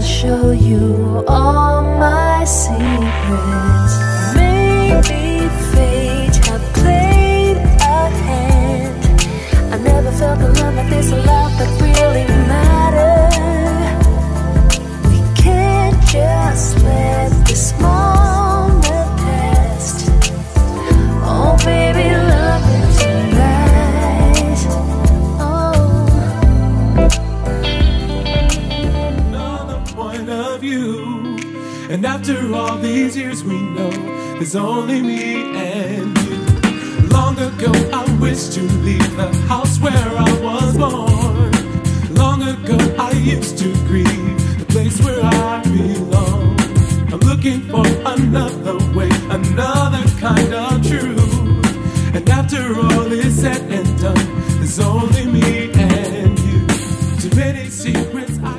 I'll show you all my secrets. Maybe fate have played a hand. I never felt the love like this, a love that really mattered. We can't just let this moment pass. Oh baby, love is right. Oh. Another point of view. And after all these years we know there's only me and you. Long ago I wished to leave the house where I was born. Long ago I used to grieve the place where I belong. I'm looking for another way, another kind of truth. And after all is said and done, there's only me and you. Too many secrets I can't.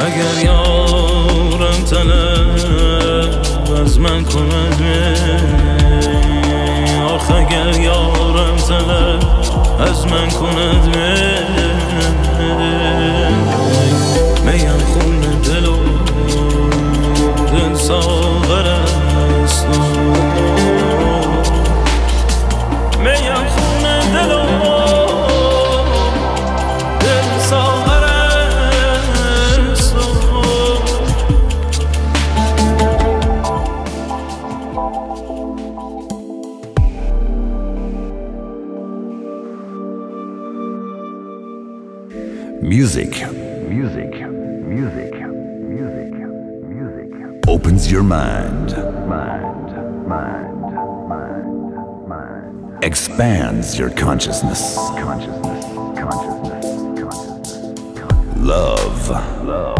اگر یارم طلب از من کند آخ اگر یارم طلب از من کند میم خون دل و دل ساغر است میم خون دل و دل ساغر Music opens your mind. Expands your consciousness. Love.